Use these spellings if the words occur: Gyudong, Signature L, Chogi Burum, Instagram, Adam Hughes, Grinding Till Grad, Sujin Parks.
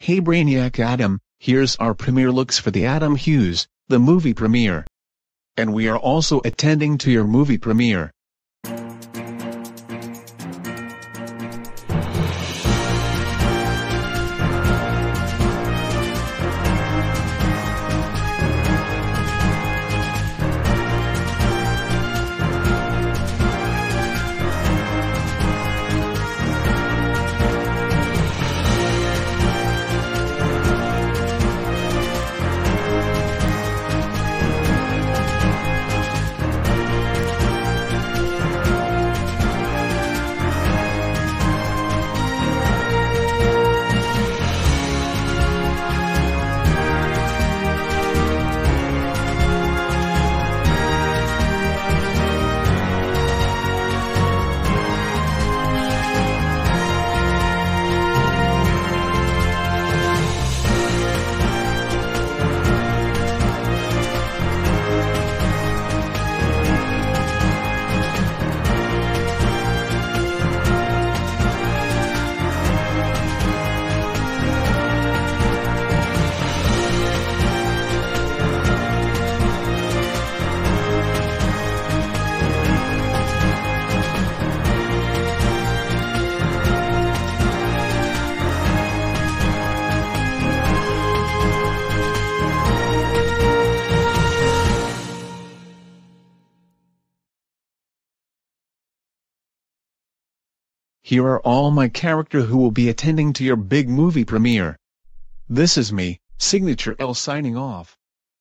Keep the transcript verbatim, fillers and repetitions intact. Hey Brainiac Adam, here's our premiere looks for the Adam Hughes, the movie premiere. And we are also attending to your movie premiere. Here are all my character who will be attending to your big movie premiere. This is me, Signature L, signing off.